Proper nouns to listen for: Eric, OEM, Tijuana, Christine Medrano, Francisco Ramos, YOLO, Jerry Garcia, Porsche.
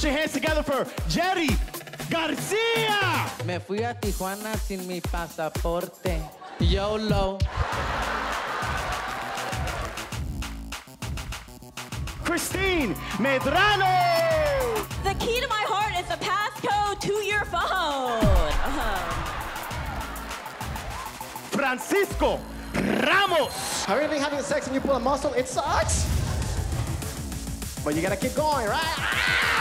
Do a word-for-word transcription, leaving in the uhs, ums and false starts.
Put your hands together for Jerry Garcia. Me fui a Tijuana sin mi pasaporte. YOLO. Christine Medrano. The key to my heart is the passcode to your phone. Uh-huh. Francisco Ramos. Are you really having sex when you pull a muscle? It sucks. But you gotta keep going, right? Ah!